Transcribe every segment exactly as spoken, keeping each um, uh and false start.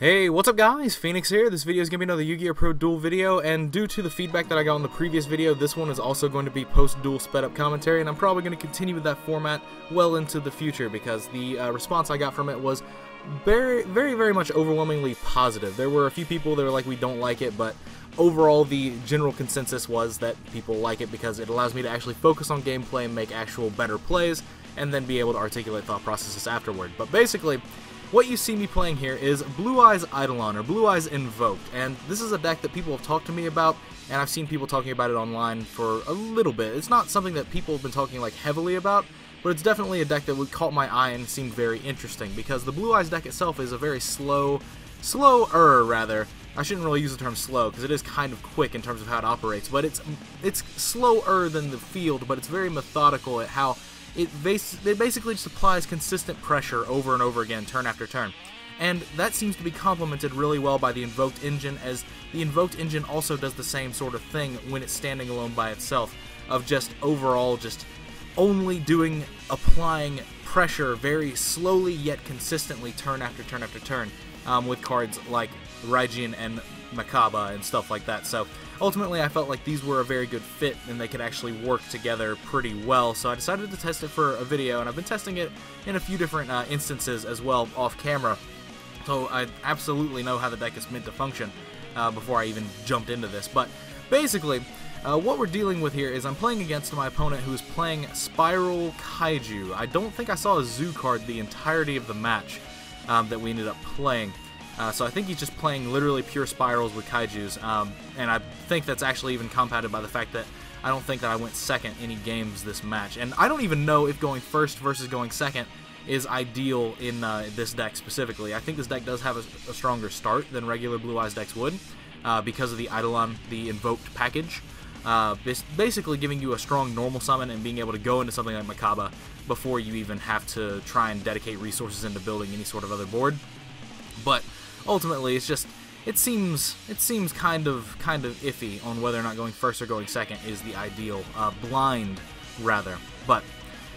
Hey, what's up guys? Phoenix here. This video is going to be another Yu-Gi-Oh! Pro Duel video, and due to the feedback that I got on the previous video, this one is also going to be post-duel sped-up commentary, and I'm probably going to continue with that format well into the future because the uh, response I got from it was very, very, very much overwhelmingly positive. There were a few people that were like, we don't like it, but overall the general consensus was that people like it because it allows me to actually focus on gameplay and make actual better plays, and then be able to articulate thought processes afterward. But basically, what you see me playing here is Blue Eyes Eidolon, or Blue Eyes Invoked, and this is a deck that people have talked to me about, and I've seen people talking about it online for a little bit. It's not something that people have been talking like heavily about, but it's definitely a deck that would caught my eye and seemed very interesting, because the Blue Eyes deck itself is a very slow, slower rather, I shouldn't really use the term slow, because it is kind of quick in terms of how it operates, but it's, it's slower than the field, but it's very methodical at how It, bas it basically just applies consistent pressure over and over again, turn after turn. And that seems to be complemented really well by the Invoked Engine, as the Invoked Engine also does the same sort of thing when it's standing alone by itself, of just overall just only doing, applying pressure very slowly yet consistently turn after turn after turn, um, with cards like Raijin and Mechaba and stuff like that. So ultimately, I felt like these were a very good fit and they could actually work together pretty well, so I decided to test it for a video, and I've been testing it in a few different uh, instances as well off camera, so I absolutely know how the deck is meant to function uh, before I even jumped into this. But basically, uh, what we're dealing with here is I'm playing against my opponent who is playing Spiral Kaiju. I don't think I saw a Zoo card the entirety of the match um, that we ended up playing. Uh, so I think he's just playing literally pure spirals with kaijus, um, and I think that's actually even compounded by the fact that I don't think that I went second any games this match. And I don't even know if going first versus going second is ideal in uh, this deck specifically. I think this deck does have a, a stronger start than regular Blue Eyes decks would, uh, because of the Eidolon, the Invoked package. Uh, basically giving you a strong normal summon and being able to go into something like Mechaba before you even have to try and dedicate resources into building any sort of other board. But ultimately, it's just it seems it seems kind of kind of iffy on whether or not going first or going second is the ideal uh, blind rather. But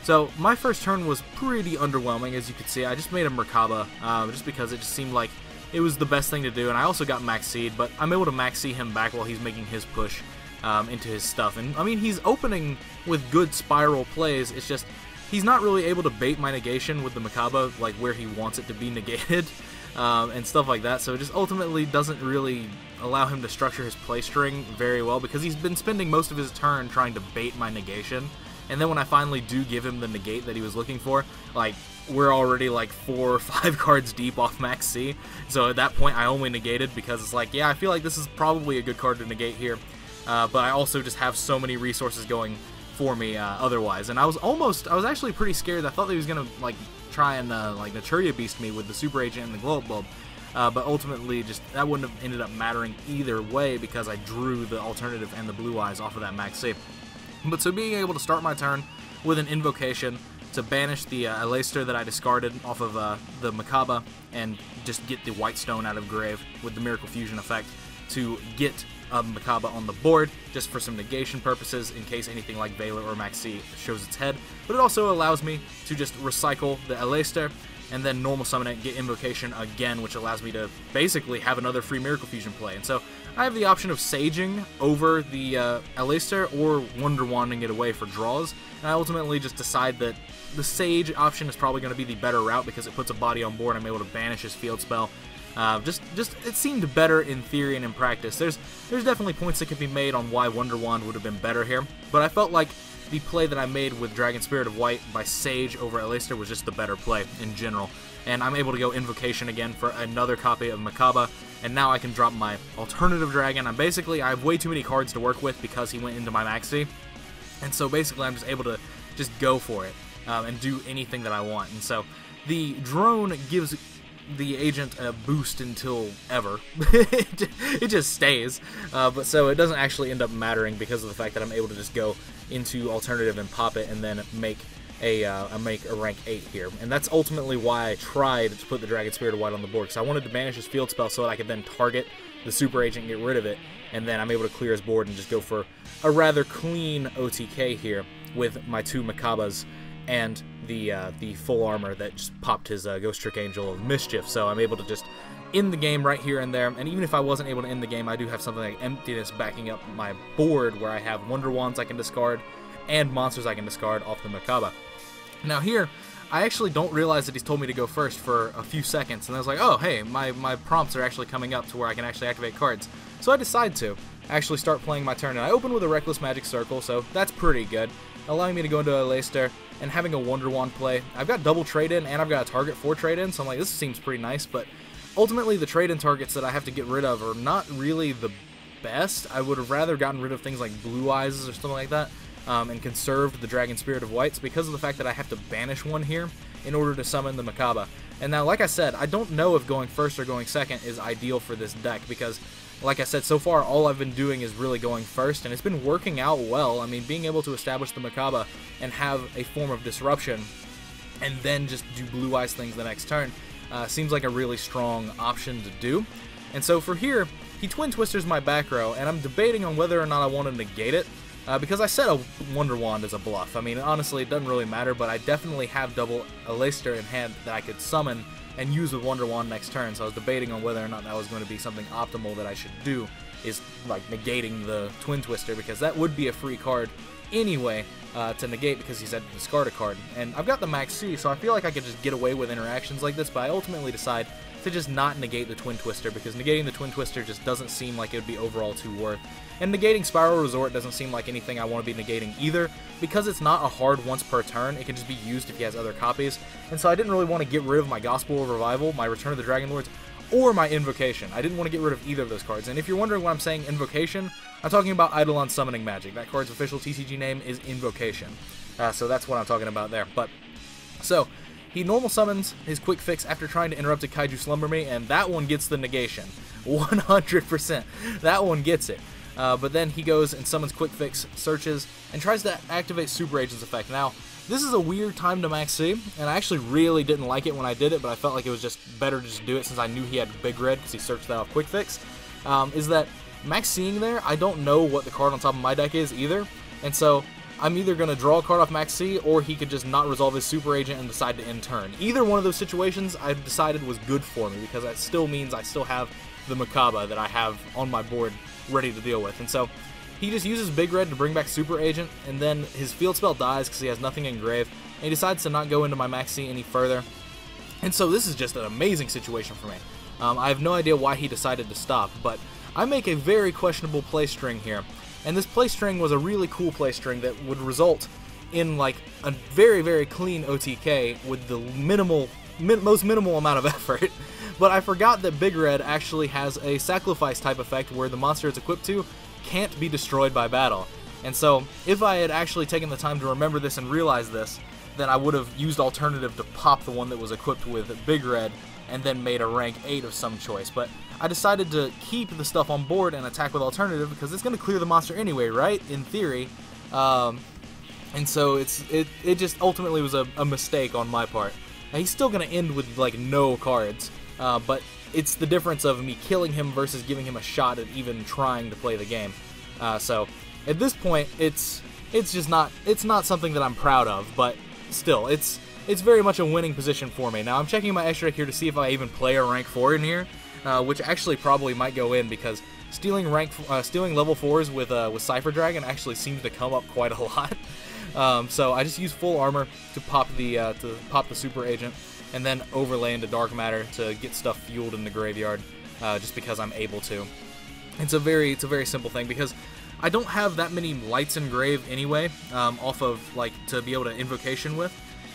so my first turn was pretty underwhelming, as you can see. I just made a Merkaba uh, just because it just seemed like it was the best thing to do, and I also got Maxx C'd, but I'm able to Maxx C him back while he's making his push um, into his stuff. And I mean, he's opening with good spiral plays. It's just he's not really able to bait my negation with the Mechaba like where he wants it to be negated. Um, and stuff like that, so it just ultimately doesn't really allow him to structure his play string very well, because he's been spending most of his turn trying to bait my negation, and then when I finally do give him the negate that he was looking for, like, we're already like four or five cards deep off Maxx C, so at that point I only negated because it's like, yeah, I feel like this is probably a good card to negate here, uh, but I also just have so many resources going for me uh, otherwise, and I was almost, I was actually pretty scared. I thought that he was gonna, like, try and uh, like Naturia Beast me with the Super Agent and the Glow Up Bulb, uh, but ultimately just that wouldn't have ended up mattering either way because I drew the Alternative and the Blue Eyes off of that Maxx C. But so being able to start my turn with an Invocation to banish the uh, Aleister that I discarded off of uh, the Mechaba and just get the White Stone out of grave with the Miracle Fusion effect to get uh, Mechaba on the board just for some negation purposes in case anything like Valor or Maxx C shows its head. But it also allows me to just recycle the Aleister and then normal summon it and get Invocation again, which allows me to basically have another free Miracle Fusion play. And so I have the option of saging over the uh, Aleister or Wonder Wanding it away for draws, and I ultimately just decide that the Sage option is probably going to be the better route because it puts a body on board and I'm able to banish his field spell. Uh, just, just it seemed better in theory and in practice. There's, there's definitely points that could be made on why Wonder Wand would have been better here, but I felt like the play that I made with Dragon Spirit of White by Sage over Aleister was just the better play in general. And I'm able to go Invocation again for another copy of Mechaba, and now I can drop my Alternative Dragon. I'm basically, I have way too many cards to work with because he went into my Maxx C, and so basically I'm just able to just go for it um, and do anything that I want. And so the drone gives the agent a boost until ever. It just stays, uh, but so it doesn't actually end up mattering because of the fact that I'm able to just go into Alternative and pop it and then make a, uh, a make a rank eight here, and that's ultimately why I tried to put the Dragon Spirit of White on the board, because I wanted to banish his field spell so that I could then target the Super Agent and get rid of it, and then I'm able to clear his board and just go for a rather clean O T K here with my two Mechabas and the uh, the Full Armor that just popped his uh, Ghost Trick Angel of Mischief, so I'm able to just end the game right here and there. And even if I wasn't able to end the game, I do have something like Emptiness backing up my board, where I have Wonder Wands I can discard and monsters I can discard off the Mechaba. Now here, I actually don't realize that he's told me to go first for a few seconds, and I was like, oh hey, my, my prompts are actually coming up to where I can actually activate cards. So I decide to actually start playing my turn, and I open with a Reckless Magic Circle, so that's pretty good, allowing me to go into Aleister and having a Wonder Wand play. I've got double Trade In, and I've got a target for Trade In, so I'm like, this seems pretty nice, but ultimately the Trade In targets that I have to get rid of are not really the best. I would have rather gotten rid of things like Blue Eyes or something like that, Um, and conserved the Dragon Spirit of White, because of the fact that I have to banish one here in order to summon the Mechaba. And now, like I said, I don't know if going first or going second is ideal for this deck, because, like I said, so far all I've been doing is really going first, and it's been working out well. I mean, being able to establish the Mechaba and have a form of disruption, and then just do Blue Eyes things the next turn, uh, seems like a really strong option to do. And so for here, he Twin Twisters my back row, and I'm debating on whether or not I want to negate it, Uh, because I said a Wonder Wand is a bluff. I mean, honestly, it doesn't really matter, but I definitely have double Aleister in hand that I could summon and use with Wonder Wand next turn, so I was debating on whether or not that was going to be something optimal that I should do, is, like, negating the Twin Twister, because that would be a free card anyway uh, to negate, because he said discard a card. And I've got the Maxx C, so I feel like I could just get away with interactions like this, but I ultimately decide to just not negate the Twin Twister, because negating the Twin Twister just doesn't seem like it would be overall too worth. And negating Spiral Resort doesn't seem like anything I want to be negating either, because it's not a hard once per turn. It can just be used if he has other copies. And so I didn't really want to get rid of my Gospel of Revival, my Return of the Dragonlords, or my Invocation. I didn't want to get rid of either of those cards. And if you're wondering why I'm saying Invocation, I'm talking about Eidolon Summoning Magic. That card's official T C G name is Invocation. Uh, so that's what I'm talking about there. But so he normal summons his Quick Fix after trying to interrupt a Kaiju Slumber Me, and that one gets the negation. one hundred percent. That one gets it. Uh, but then he goes and summons Quick Fix, searches, and tries to activate Super Agent's effect. Now, this is a weird time to Maxx C, and I actually really didn't like it when I did it, but I felt like it was just better to just do it since I knew he had Big Red, because he searched that off Quick Fix, um, is that Maxx C-ing there, I don't know what the card on top of my deck is either, and so I'm either going to draw a card off Maxx C, or he could just not resolve his Super Agent and decide to end turn. Either one of those situations I decided was good for me, because that still means I still have the Mechaba that I have on my board ready to deal with. And so he just uses Big Red to bring back Super Agent, and then his field spell dies because he has nothing engraved, and he decides to not go into my Maxx C any further. And so this is just an amazing situation for me. Um, I have no idea why he decided to stop, but I make a very questionable play string here, and this play string was a really cool play string that would result in like a very, very clean O T K with the minimal, min- most minimal amount of effort. But I forgot that Big Red actually has a sacrifice type effect where the monster it's equipped to can't be destroyed by battle. And so, if I had actually taken the time to remember this and realize this, then I would have used Alternative to pop the one that was equipped with Big Red and then made a rank eight of some choice. But I decided to keep the stuff on board and attack with Alternative because it's going to clear the monster anyway, right? In theory. Um, and so, it's it, it just ultimately was a, a mistake on my part. Now, he's still going to end with, like, no cards. Uh, but it's the difference of me killing him versus giving him a shot at even trying to play the game. Uh, so at this point, it's it's just not it's not something that I'm proud of, but still, it's it's very much a winning position for me. Now I'm checking my extra deck here to see if I even play a rank four in here, uh, which actually probably might go in because stealing rank uh, stealing level fours with uh, with Cypher Dragon actually seems to come up quite a lot. Um, so I just use Full Armor to pop the uh, to pop the Super Agent, and then overlay into Dark Matter to get stuff fueled in the graveyard, uh, just because I'm able to. It's a very, it's a very simple thing because I don't have that many lights engraved anyway, um, off of like to be able to Invocation with,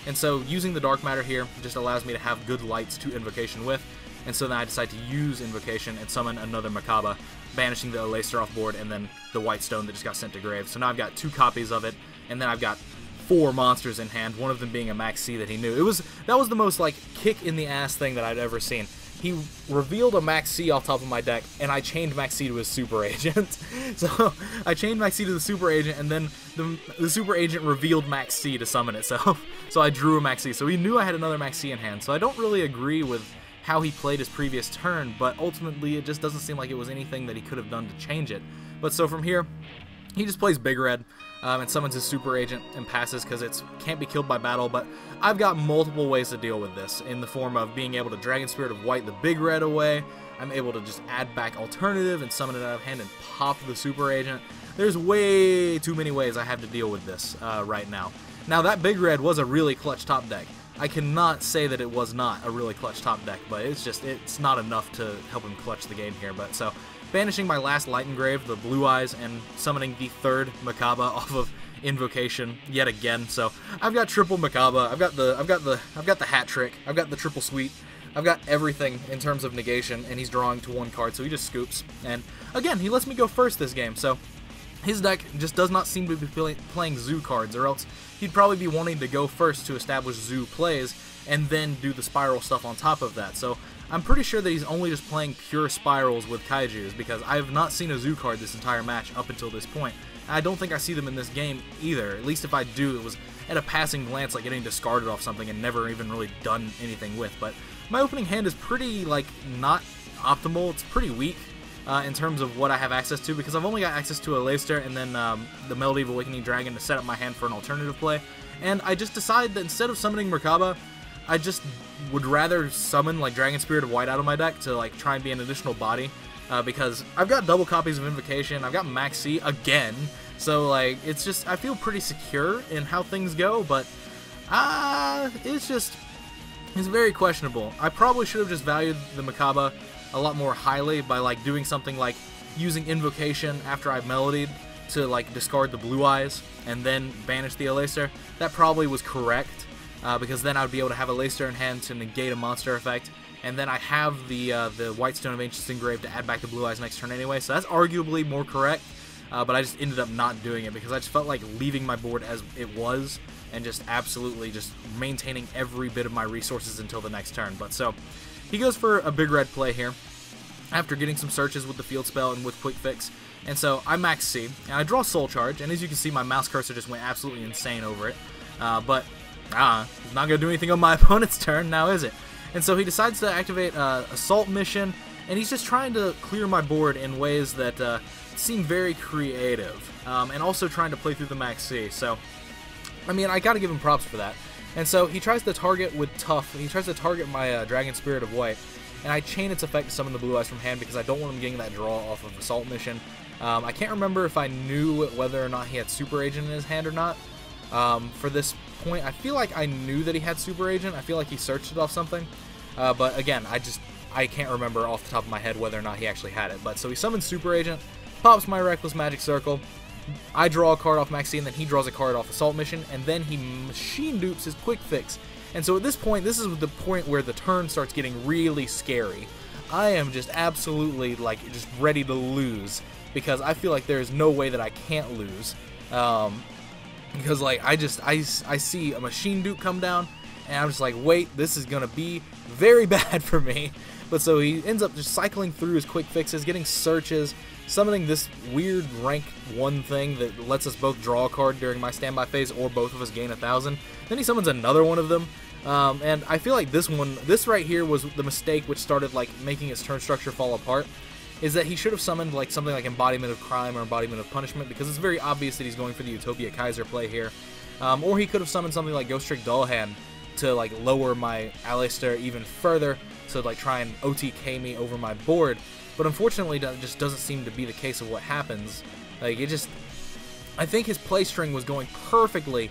and so using the Dark Matter here just allows me to have good lights to Invocation with, and so then I decide to use Invocation and summon another Mechaba, banishing the Aleister off board and then the White Stone that just got sent to grave. So now I've got two copies of it, and then I've got four monsters in hand, one of them being a Maxx C that he knew. It was that was the most like kick in the ass thing that I'd ever seen. He revealed a Maxx C off top of my deck, and I chained Maxx C to his Super Agent. So I chained Maxx C to the Super Agent, and then the, the Super Agent revealed Maxx C to summon itself. So I drew a Maxx C. So he knew I had another Maxx C in hand. So I don't really agree with how he played his previous turn, but ultimately it just doesn't seem like it was anything that he could have done to change it. But so from here, he just plays Big Red. um, and summons his Super Agent and passes because it can't be killed by battle. But I've got multiple ways to deal with this in the form of being able to Dragon Spirit of White the Big Red away. I'm able to just add back Alternative and summon it out of hand and pop the Super Agent. There's way too many ways I have to deal with this uh, right now. Now, that Big Red was a really clutch top deck. I cannot say that it was not a really clutch top deck, but it's just, it's not enough to help him clutch the game here. But so, banishing my last Light Engrave, the Blue Eyes, and summoning the third Mechaba off of Invocation yet again. So I've got triple Mechaba, I've got the, I've got the, I've got the hat trick, I've got the triple sweep, I've got everything in terms of negation, and he's drawing to one card, so he just scoops. And again, he lets me go first this game, so his deck just does not seem to be play playing zoo cards, or else he'd probably be wanting to go first to establish zoo plays and then do the spiral stuff on top of that. So I'm pretty sure that he's only just playing pure spirals with kaijus, because I have not seen a zoo card this entire match up until this point. I don't think I see them in this game either. At least if I do, it was at a passing glance, like getting discarded off something and never even really done anything with. But my opening hand is pretty, like, not optimal. It's pretty weak. Uh, in terms of what I have access to, because I've only got access to Aleister and then um, the Melody of Awakening Dragon to set up my hand for an alternative play. And I just decide that instead of summoning Mechaba, I just would rather summon like Dragon Spirit of White out of my deck to like try and be an additional body, uh, because I've got double copies of Invocation, I've got Maxx C again, so like it's just, I feel pretty secure in how things go, but uh, it's just, it's very questionable. I probably should have just valued the Mechaba a lot more highly by like doing something like using Invocation after I've Melodied to like discard the Blue Eyes and then banish the Aleister. That probably was correct, uh, because then I would be able to have Aleister in hand to negate a monster effect, and then I have the uh, the White Stone of Ancient Engrave to add back the Blue Eyes next turn anyway, so that's arguably more correct, uh, but I just ended up not doing it because I just felt like leaving my board as it was and just absolutely just maintaining every bit of my resources until the next turn. But so he goes for a Big Red play here after getting some searches with the field spell and with Quick Fix. And so I Maxx C, and I draw Soul Charge, and as you can see, my mouse cursor just went absolutely insane over it. Uh, but, ah, it's not going to do anything on my opponent's turn, now is it? And so he decides to activate uh, Assault Mission, and he's just trying to clear my board in ways that uh, seem very creative, um, and also trying to play through the Maxx C. So, I mean, I got to give him props for that. And so he tries to target with Tough, he tries to target my uh, Dragon Spirit of White, and I chain its effect to summon the Blue Eyes from hand because I don't want him getting that draw off of Assault Mission. Um, I can't remember if I knew whether or not he had Super Agent in his hand or not. Um, for this point, I feel like I knew that he had Super Agent, I feel like he searched it off something. Uh, but again, I just, I can't remember off the top of my head whether or not he actually had it. But so he summons Super Agent, pops my Reckless Magic Circle, I draw a card off Maxx C, and then he draws a card off Assault Mission, and then he machine dupes his Quick Fix. And so at this point, this is the point where the turn starts getting really scary. I am just absolutely, like, just ready to lose, because I feel like there is no way that I can't lose. Um, because, like, I just, I, I see a machine dupe come down, and I'm just like, wait, this is going to be very bad for me. But so he ends up just cycling through his Quick Fixes, getting searches, summoning this weird rank one thing that lets us both draw a card during my standby phase, or both of us gain a thousand. Then he summons another one of them, um, and I feel like this one, this right here was the mistake which started like making his turn structure fall apart, is that he should have summoned like something like Embodiment of Crime or Embodiment of Punishment, because it's very obvious that he's going for the Utopia Kaiser play here, um, or he could have summoned something like Ghost Trick Dullhand to like lower my Aleister even further, so like try and O T K me over my board. But unfortunately, that just doesn't seem to be the case of what happens. Like, it just, I think his play string was going perfectly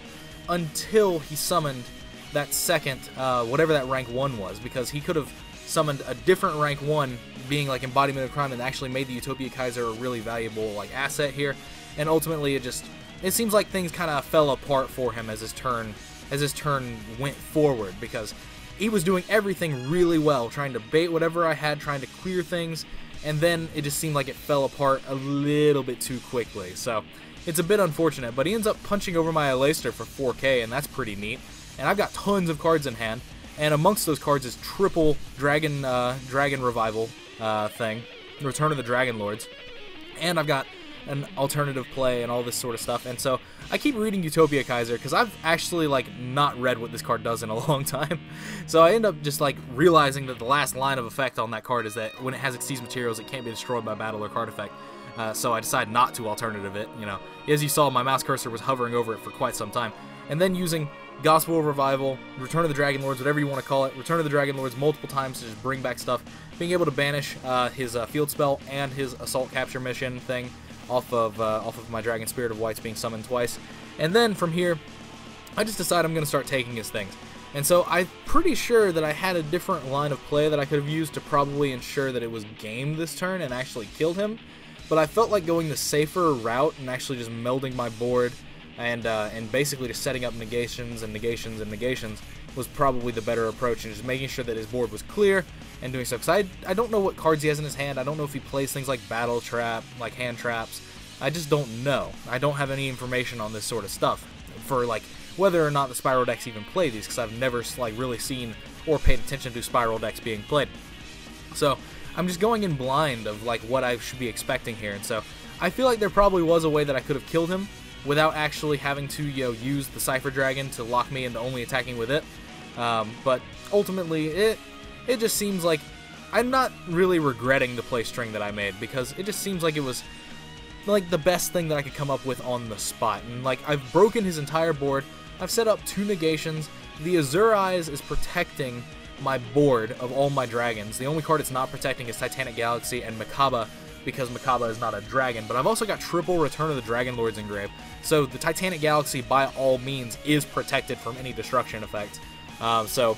until he summoned that second, uh, whatever that rank one was, because he could have summoned a different rank one, being like Embodiment of Crime, and actually made the Utopia Kaiser a really valuable like asset here. And ultimately, it just, it seems like things kind of fell apart for him as his turn, as his turn went forward, because he was doing everything really well, trying to bait whatever I had, trying to clear things, and then it just seemed like it fell apart a little bit too quickly. So it's a bit unfortunate, but he ends up punching over my Aleister for four K, and that's pretty neat. And I've got tons of cards in hand, and amongst those cards is triple Dragon uh, Dragon Revival uh, thing, Return of the Dragonlords, and I've got an alternative play and all this sort of stuff. And so I keep reading Utopia Kaiser because I've actually like not read what this card does in a long time, so I end up just like realizing that the last line of effect on that card is that when it has its seized materials, it can't be destroyed by battle or card effect. uh, so I decided not to alternative it, you know. As you saw, my mouse cursor was hovering over it for quite some time. And then using Gospel Revival, Return of the Dragonlords, whatever you want to call it, Return of the Dragonlords multiple times to just bring back stuff, being able to banish uh, his uh, field spell and his Assault Capture Mission thing off of, uh, off of my Dragon Spirit of White's being summoned twice. And then from here, I just decided I'm going to start taking his things. And so I'm pretty sure that I had a different line of play that I could have used to probably ensure that it was game this turn and actually killed him. But I felt like going the safer route and actually just melding my board and uh, and basically just setting up negations and negations and negations was probably the better approach, and just making sure that his board was clear and doing stuff. Because I, I don't know what cards he has in his hand. I don't know if he plays things like Battle Trap, like Hand Traps. I just don't know. I don't have any information on this sort of stuff for, like, whether or not the Spiral decks even play these, because I've never like really seen or paid attention to Spiral decks being played. So I'm just going in blind of like what I should be expecting here, and so I feel like there probably was a way that I could have killed him without actually having to, you know, use the Cypher Dragon to lock me into only attacking with it. Um, but ultimately, it it just seems like I'm not really regretting the play string that I made, because it just seems like it was like the best thing that I could come up with on the spot. And like, I've broken his entire board. I've set up two negations. The Azure Eyes is protecting my board of all my dragons. The only card it's not protecting is Titanic Galaxy and Mechaba, because Mechaba is not a dragon. But I've also got triple Return of the Dragonlords engraved, so the Titanic Galaxy, by all means, is protected from any destruction effect. Um, so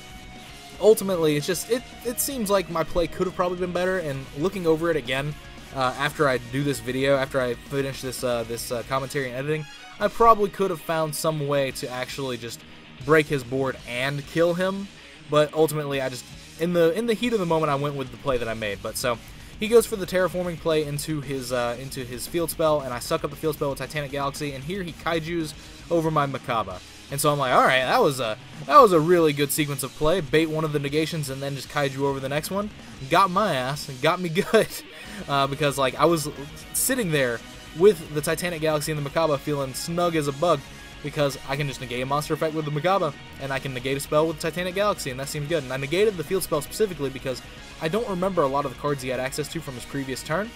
ultimately, it's just it. It seems like my play could have probably been better. And looking over it again uh, after I do this video, after I finish this uh, this uh, commentary and editing, I probably could have found some way to actually just break his board and kill him, but ultimately I just, in the in the heat of the moment, I went with the play that I made. But so he goes for the terraforming play into his uh, into his field spell, and I suck up the field spell with Titanic Galaxy, and here he kaijus over my Mechaba. And so I'm like, all right, that was a that was a really good sequence of play. Bait one of the negations and then just kaiju over the next one. Got my ass, and got me good, uh, because like I was sitting there with the Titanic Galaxy and the Mechaba feeling snug as a bug, because I can just negate a monster effect with the Mechaba, and I can negate a spell with the Titanic Galaxy, and that seemed good. And I negated the field spell specifically because I don't remember a lot of the cards he had access to from his previous turn,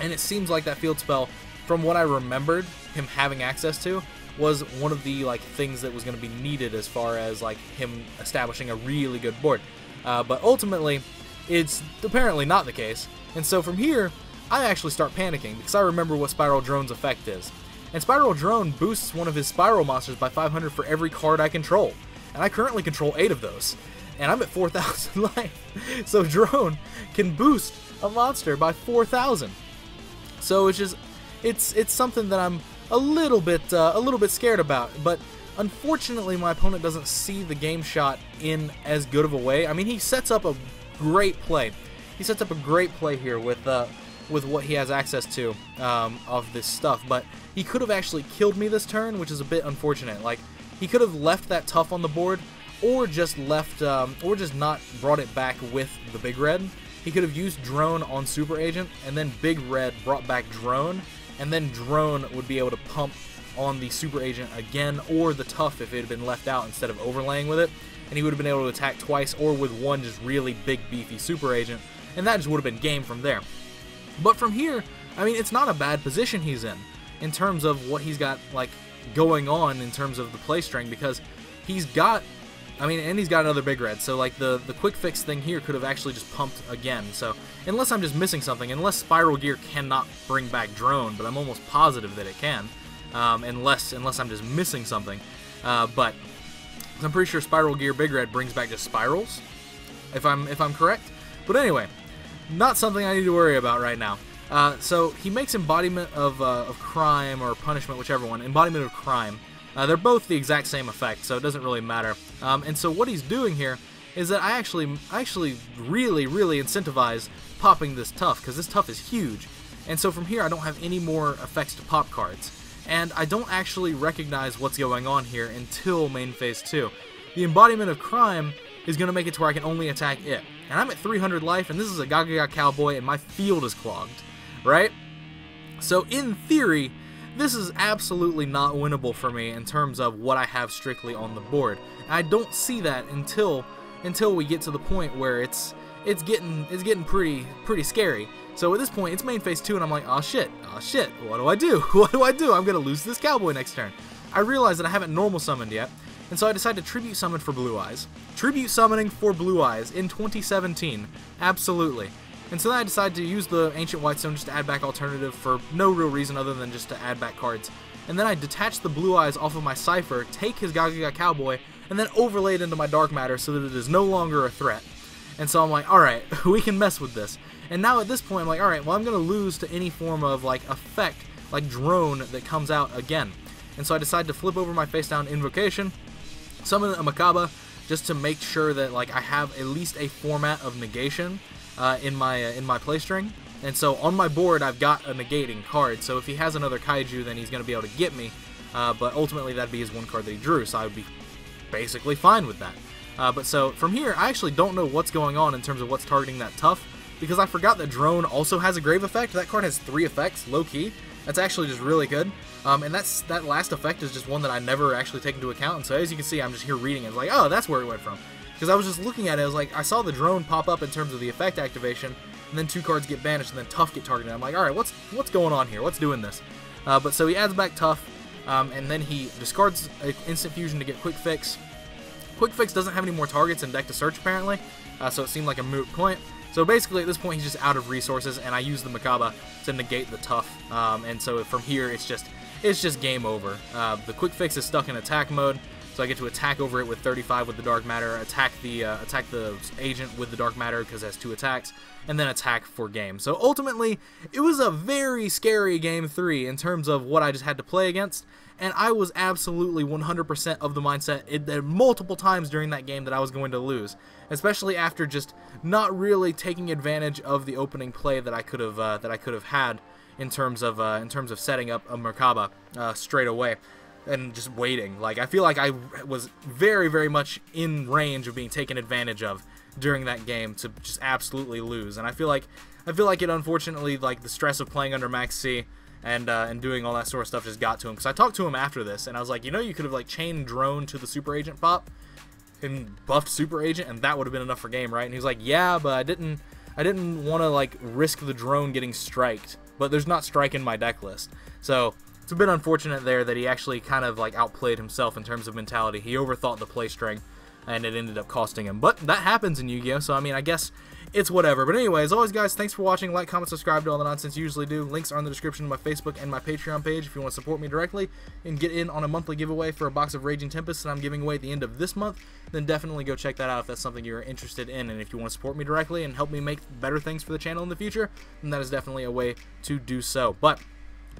and it seems like that field spell, from what I remembered him having access to, was one of the like things that was going to be needed as far as like him establishing a really good board. Uh, but ultimately, it's apparently not the case, and so from here, I actually start panicking, because I remember what Spiral Drone's effect is. And Spiral Drone boosts one of his Spiral monsters by five hundred for every card I control. And I currently control eight of those. And I'm at four thousand life. So Drone can boost a monster by four thousand. So it's just, it's it's something that I'm a little bit, uh, a little bit scared about. But unfortunately, my opponent doesn't see the game shot in as good of a way. I mean, he sets up a great play. He sets up a great play here with... Uh, with what he has access to um, of this stuff, but he could have actually killed me this turn, which is a bit unfortunate. Like, he could have left that Tough on the board, or just left, um, or just not brought it back with the Big Red. He could have used Drone on Super Agent, and then Big Red brought back Drone, and then Drone would be able to pump on the Super Agent again, or the Tough if it had been left out instead of overlaying with it, and he would have been able to attack twice, or with one just really big beefy Super Agent, and that just would have been game from there. But from here, I mean, it's not a bad position he's in, in terms of what he's got, like, going on in terms of the play string, because he's got, I mean, and he's got another Big Red, so, like, the, the Quick Fix thing here could have actually just pumped again, so, unless I'm just missing something, unless Spiral Gear cannot bring back Drone, but I'm almost positive that it can, um, unless, unless I'm just missing something, uh, but I'm pretty sure Spiral Gear Big Red brings back just Spirals, if I'm, if I'm correct, but anyway, not something I need to worry about right now. Uh, so he makes Embodiment of, uh, of Crime, or Punishment, whichever one. Embodiment of Crime. Uh, they're both the exact same effect, so it doesn't really matter. Um, and so what he's doing here is that I actually, I actually really, really incentivize popping this Tough, because this Tough is huge. And so from here, I don't have any more effects to pop cards. And I don't actually recognize what's going on here until main phase two. The Embodiment of Crime is going to make it to where I can only attack it. And I'm at three hundred life, and this is a Gagaga Cowboy, and my field is clogged, right? So in theory, this is absolutely not winnable for me in terms of what I have strictly on the board. And I don't see that until until we get to the point where it's it's getting it's getting pretty pretty scary. So at this point, it's main phase two, and I'm like, oh shit, oh shit, what do I do? What do I do? I'm going to lose this cowboy next turn. I realize that I haven't normal summoned yet, and so I decide to tribute summon for Blue Eyes. Tribute summoning for Blue Eyes in twenty seventeen, absolutely. And so then I decide to use the Ancient White Stone just to add back Alternative for no real reason other than just to add back cards. And then I detach the Blue Eyes off of my Cypher, take his Gagaga Cowboy, and then overlay it into my Dark Matter so that it is no longer a threat. And so I'm like, alright, we can mess with this. And now at this point, I'm like, alright, well I'm going to lose to any form of like effect, like drone that comes out again. And so I decide to flip over my face down Invocation, summon a Mechaba, just to make sure that like I have at least a format of negation uh, in my uh, in my play string. And so on my board, I've got a negating card, so if he has another Kaiju, then he's going to be able to get me. Uh, but ultimately, that'd be his one card that he drew, so I would be basically fine with that. Uh, but so from here, I actually don't know what's going on in terms of what's targeting that Tough, because I forgot that Drone also has a grave effect. That card has three effects, low-key. That's actually just really good. Um, and that's that last effect is just one that I never actually take into account. And so as you can see, I'm just here reading it. It's like, oh, that's where it went from. Because I was just looking at it. I was like, I saw the Drone pop up in terms of the effect activation, and then two cards get banished, and then Tough get targeted. I'm like, all right, what's what's going on here? What's doing this? Uh, but so he adds back Tough, um, and then he discards Instant Fusion to get Quick Fix. Quick Fix doesn't have any more targets in deck to search, apparently, uh, so it seemed like a moot point. So basically, at this point, he's just out of resources, and I use the Mechaba to negate the Tough. Um, and so from here, it's just it's just game over. Uh, the Quick Fix is stuck in attack mode, so I get to attack over it with thirty-five with the Dark Matter, attack the uh, attack the Agent with the Dark Matter because it has two attacks, and then attack for game. So ultimately, it was a very scary game three in terms of what I just had to play against, and I was absolutely one hundred percent of the mindset it, it, multiple times during that game that I was going to lose, especially after just not really taking advantage of the opening play that I could have uh, that I could have had in terms of uh, in terms of setting up a Mechaba uh, straight away. And just waiting. Like, I feel like I was very, very much in range of being taken advantage of during that game to just absolutely lose. And I feel like, I feel like it unfortunately, like the stress of playing under Maxx C and uh, and doing all that sort of stuff just got to him. Because I talked to him after this, and I was like, you know, you could have like chained Drone to the Super Agent pop and buffed Super Agent, and that would have been enough for game, right? And he was like, yeah, but I didn't, I didn't want to like risk the Drone getting striked. But there's not strike in my deck list, so. It's a bit unfortunate there that he actually kind of like outplayed himself in terms of mentality. He overthought the play string, and it ended up costing him. But that happens in Yu-Gi-Oh! So I mean, I guess it's whatever. But anyway, as always, guys, thanks for watching. Like, comment, subscribe to all the nonsense you usually do. Links are in the description to my Facebook and my Patreon page if you want to support me directly and get in on a monthly giveaway for a box of Raging Tempests that I'm giving away at the end of this month. Then definitely go check that out if that's something you're interested in. And if you want to support me directly and help me make better things for the channel in the future, then that is definitely a way to do so. But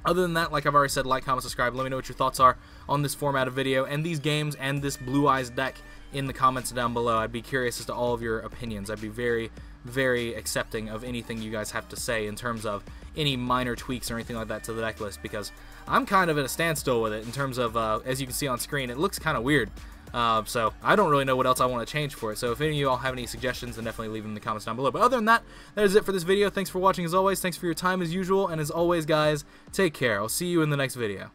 other than that, like I've already said, like, comment, subscribe. Let me know what your thoughts are on this format of video and these games and this Blue Eyes deck in the comments down below. I'd be curious as to all of your opinions. I'd be very, very accepting of anything you guys have to say in terms of any minor tweaks or anything like that to the deck list, because I'm kind of at a standstill with it in terms of, uh, as you can see on screen, it looks kind of weird. Uh, so I don't really know what else I want to change for it. So if any of you all have any suggestions, then definitely leave them in the comments down below. But other than that, that is it for this video. Thanks for watching as always. Thanks for your time as usual. And as always, guys, take care. I'll see you in the next video.